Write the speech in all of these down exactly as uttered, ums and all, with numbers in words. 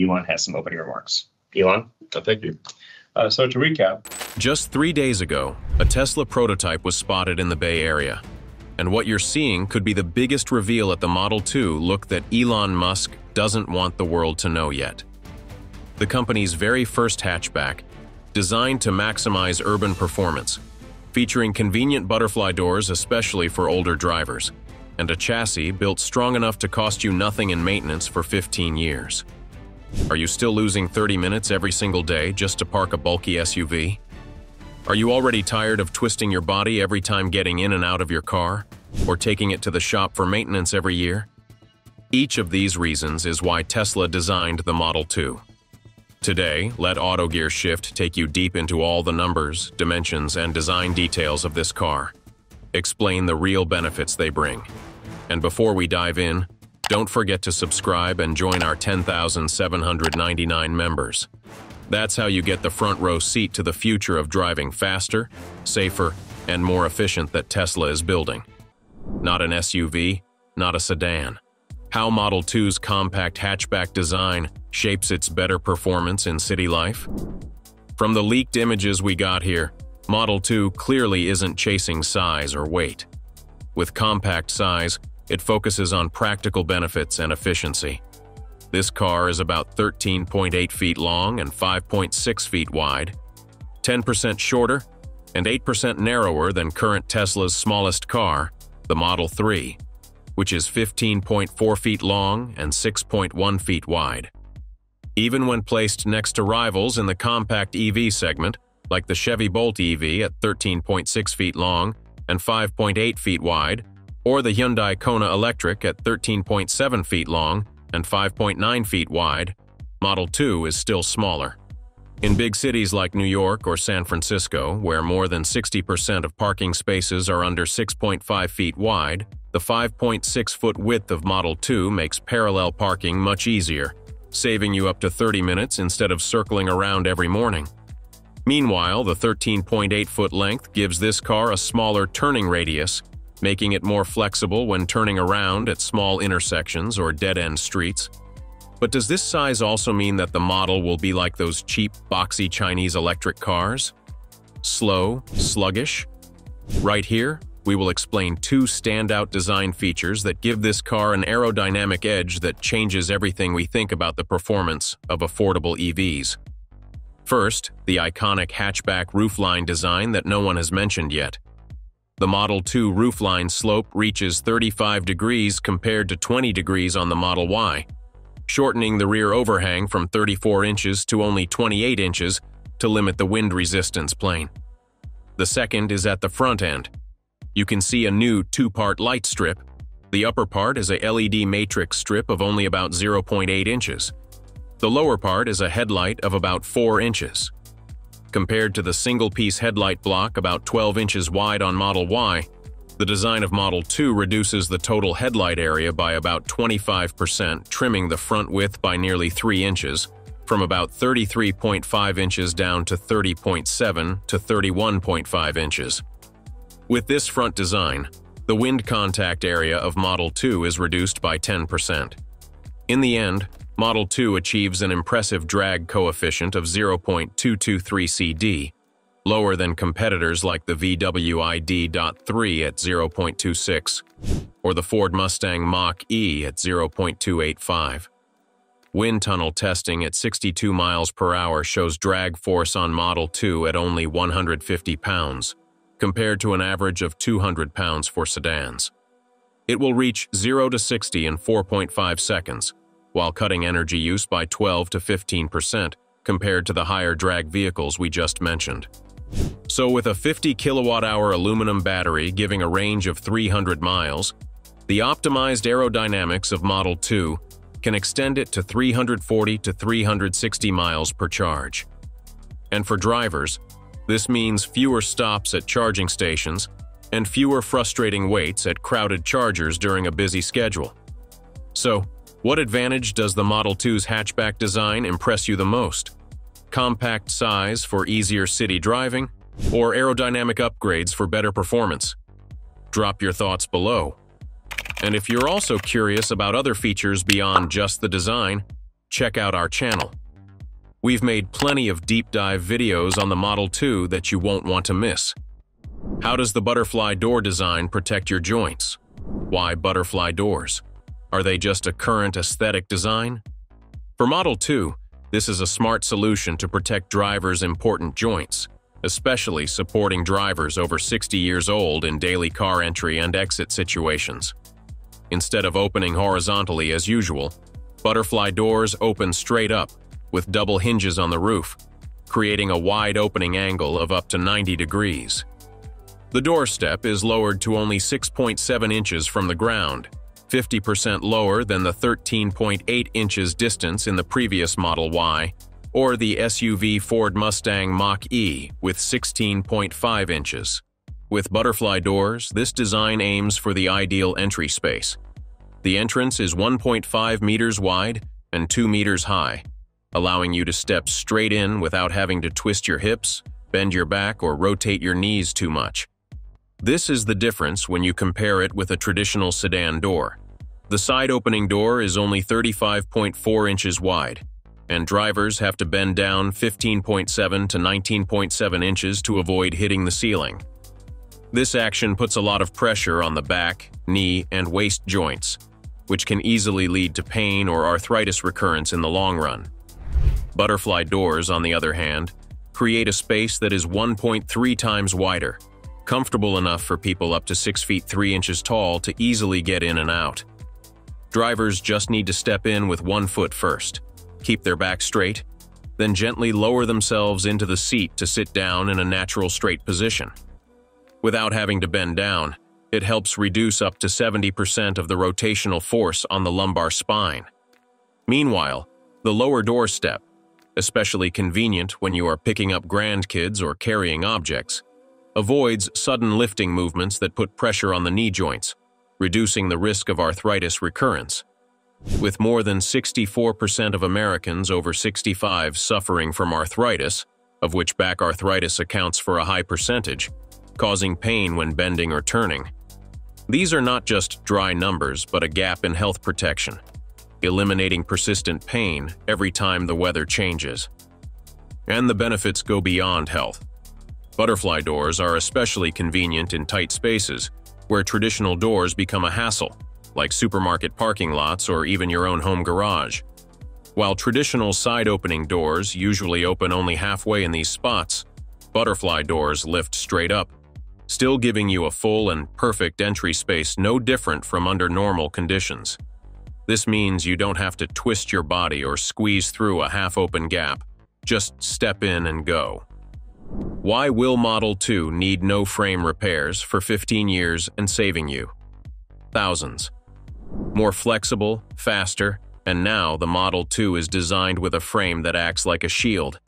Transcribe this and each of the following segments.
Elon has some opening remarks. Elon? Oh, thank you. Uh, so to recap. Just three days ago, a Tesla prototype was spotted in the Bay Area. And what you're seeing could be the biggest reveal at the Model two look that Elon Musk doesn't want the world to know yet. The company's very first hatchback, designed to maximize urban performance, featuring convenient butterfly doors especially for older drivers, and a chassis built strong enough to cost you nothing in maintenance for fifteen years. Are you still losing thirty minutes every single day just to park a bulky S U V? Are you already tired of twisting your body every time getting in and out of your car, or taking it to the shop for maintenance every year? Each of these reasons is why Tesla designed the Model two. Today, let Auto Gear Shift take you deep into all the numbers, dimensions, and design details of this car. Explain the real benefits they bring. And before we dive in, don't forget to subscribe and join our ten thousand seven hundred ninety-nine members. That's how you get the front row seat to the future of driving faster, safer, and more efficient that Tesla is building. Not an S U V, not a sedan. How Model two's compact hatchback design shapes its better performance in city life? From the leaked images we got here, Model two clearly isn't chasing size or weight. With compact size, it focuses on practical benefits and efficiency. This car is about thirteen point eight feet long and five point six feet wide, ten percent shorter and eight percent narrower than current Tesla's smallest car, the Model three. Which is fifteen point four feet long and six point one feet wide. Even when placed next to rivals in the compact E V segment, like the Chevy Bolt E V at thirteen point six feet long and five point eight feet wide, or the Hyundai Kona Electric at thirteen point seven feet long and five point nine feet wide, Model two is still smaller. In big cities like New York or San Francisco, where more than sixty percent of parking spaces are under six point five feet wide, the five point six foot width of Model two makes parallel parking much easier, saving you up to thirty minutes instead of circling around every morning. Meanwhile, the thirteen point eight foot length gives this car a smaller turning radius, making it more flexible when turning around at small intersections or dead-end streets. But does this size also mean that the model will be like those cheap, boxy Chinese electric cars? Slow, sluggish? Right here, we will explain two standout design features that give this car an aerodynamic edge that changes everything we think about the performance of affordable E Vs. First, the iconic hatchback roofline design that no one has mentioned yet. The Model two roofline slope reaches thirty-five degrees compared to twenty degrees on the Model Y, shortening the rear overhang from thirty-four inches to only twenty-eight inches to limit the wind resistance plane. The second is at the front end. You can see a new two-part light strip. The upper part is a L E D matrix strip of only about zero point eight inches. The lower part is a headlight of about four inches. Compared to the single-piece headlight block about twelve inches wide on Model Y, the design of Model two reduces the total headlight area by about twenty-five percent, trimming the front width by nearly three inches, from about thirty-three point five inches down to thirty point seven to thirty-one point five inches. With this front design, the wind contact area of Model two is reduced by ten percent. In the end, Model two achieves an impressive drag coefficient of zero point two two three C D, lower than competitors like the V W I D point three at zero point two six, or the Ford Mustang Mach E at zero point two eight five. Wind tunnel testing at sixty-two miles per hour shows drag force on Model two at only one hundred fifty pounds. Compared to an average of two hundred pounds for sedans. It will reach zero to sixty in four point five seconds, while cutting energy use by twelve to fifteen percent compared to the higher drag vehicles we just mentioned. So with a fifty kilowatt hour aluminum battery giving a range of three hundred miles, the optimized aerodynamics of Model two can extend it to three hundred forty to three hundred sixty miles per charge. And for drivers, this means fewer stops at charging stations and fewer frustrating waits at crowded chargers during a busy schedule. So, what advantage does the Model two's hatchback design impress you the most? Compact size for easier city driving, or aerodynamic upgrades for better performance? Drop your thoughts below. And if you're also curious about other features beyond just the design, check out our channel. We've made plenty of deep dive videos on the Model two that you won't want to miss. How does the butterfly door design protect your joints? Why butterfly doors? Are they just a current aesthetic design? For Model two, this is a smart solution to protect drivers' important joints, especially supporting drivers over sixty years old in daily car entry and exit situations. Instead of opening horizontally as usual, butterfly doors open straight up, with double hinges on the roof, creating a wide opening angle of up to ninety degrees. The door step is lowered to only six point seven inches from the ground, fifty percent lower than the thirteen point eight inches distance in the previous Model Y, or the S U V Ford Mustang Mach E with sixteen point five inches. With butterfly doors, this design aims for the ideal entry space. The entrance is one point five meters wide and two meters high, allowing you to step straight in without having to twist your hips, bend your back, or rotate your knees too much. This is the difference when you compare it with a traditional sedan door. The side opening door is only thirty-five point four inches wide, and drivers have to bend down fifteen point seven to nineteen point seven inches to avoid hitting the ceiling. This action puts a lot of pressure on the back, knee, and waist joints, which can easily lead to pain or arthritis recurrence in the long run. Butterfly doors, on the other hand, create a space that is one point three times wider, comfortable enough for people up to six feet three inches tall to easily get in and out. Drivers just need to step in with one foot first, keep their back straight, then gently lower themselves into the seat to sit down in a natural straight position. Without having to bend down, it helps reduce up to seventy percent of the rotational force on the lumbar spine. Meanwhile, the lower door step, especially convenient when you are picking up grandkids or carrying objects, avoids sudden lifting movements that put pressure on the knee joints, reducing the risk of arthritis recurrence. With more than sixty-four percent of Americans over sixty-five suffering from arthritis, of which back arthritis accounts for a high percentage, causing pain when bending or turning. These are not just dry numbers, but a gap in health protection, eliminating persistent pain every time the weather changes. And the benefits go beyond health. Butterfly doors are especially convenient in tight spaces where traditional doors become a hassle, like supermarket parking lots or even your own home garage. While traditional side-opening doors usually open only halfway in these spots, butterfly doors lift straight up, still giving you a full and perfect entry space no different from under normal conditions. This means you don't have to twist your body or squeeze through a half-open gap. Just step in and go. Why will Model two need no frame repairs for fifteen years and saving you thousands? More flexible, faster, and now the Model two is designed with a frame that acts like a shield,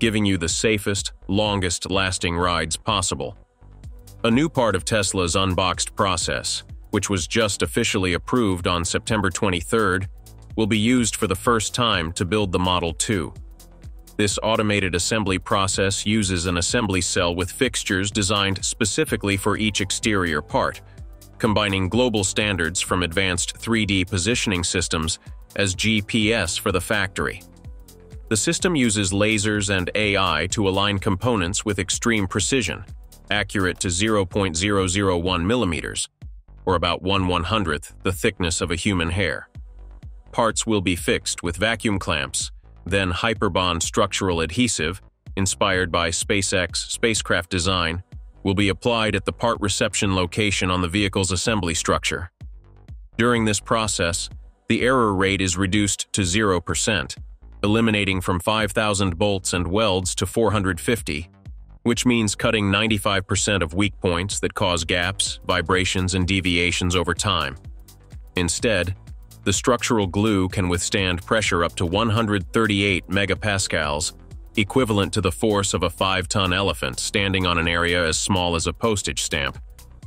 giving you the safest, longest-lasting rides possible. A new part of Tesla's unboxed process, which was just officially approved on September twenty-third, will be used for the first time to build the Model two. This automated assembly process uses an assembly cell with fixtures designed specifically for each exterior part, combining global standards from advanced three D positioning systems as G P S for the factory. The system uses lasers and A I to align components with extreme precision, accurate to zero point zero zero one millimeters, or about one one-hundredth the thickness of a human hair. Parts will be fixed with vacuum clamps, then Hyperbond structural adhesive, inspired by SpaceX spacecraft design, will be applied at the part reception location on the vehicle's assembly structure. During this process, the error rate is reduced to zero percent, eliminating from five thousand bolts and welds to four hundred fifty, which means cutting ninety-five percent of weak points that cause gaps, vibrations, and deviations over time. Instead, the structural glue can withstand pressure up to one hundred thirty-eight megapascals, equivalent to the force of a five-ton elephant standing on an area as small as a postage stamp,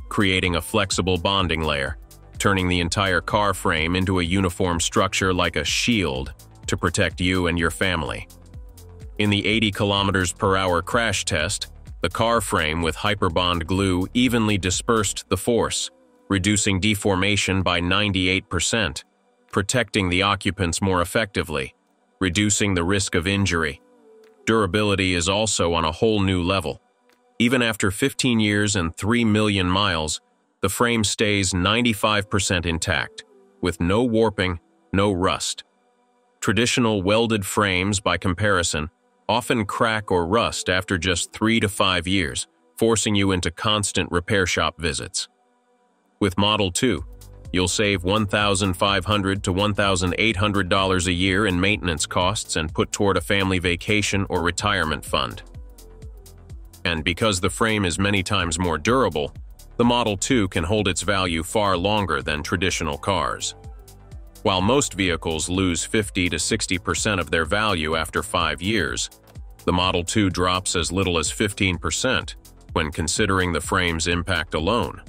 creating a flexible bonding layer, turning the entire car frame into a uniform structure like a shield to protect you and your family. In the eighty kilometers per hour crash test, the car frame with Hyperbond glue evenly dispersed the force, reducing deformation by ninety-eight percent, protecting the occupants more effectively, reducing the risk of injury. Durability is also on a whole new level. Even after fifteen years and three million miles, the frame stays ninety-five percent intact, with no warping, no rust. Traditional welded frames, by comparison, often crack or rust after just three to five years, forcing you into constant repair shop visits. With Model two, you'll save one thousand five hundred dollars to one thousand eight hundred dollars a year in maintenance costs and put toward a family vacation or retirement fund. And because the frame is many times more durable, the Model two can hold its value far longer than traditional cars. While most vehicles lose fifty to sixty percent of their value after five years, the Model two drops as little as fifteen percent when considering the frame's impact alone.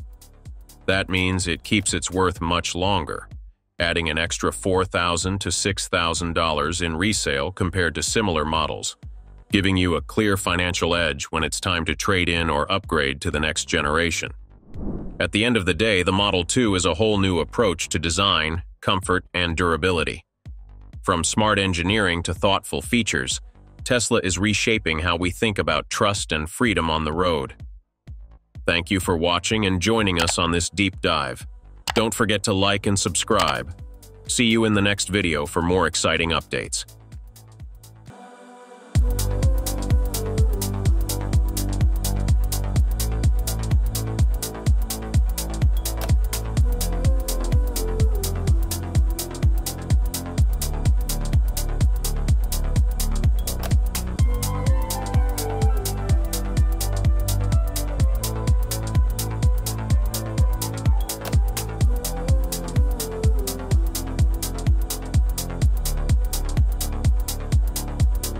That means it keeps its worth much longer, adding an extra four thousand dollars to six thousand dollars in resale compared to similar models, giving you a clear financial edge when it's time to trade in or upgrade to the next generation. At the end of the day, the Model two is a whole new approach to design, comfort, and durability. From smart engineering to thoughtful features, Tesla is reshaping how we think about trust and freedom on the road. Thank you for watching and joining us on this deep dive. Don't forget to like and subscribe. See you in the next video for more exciting updates.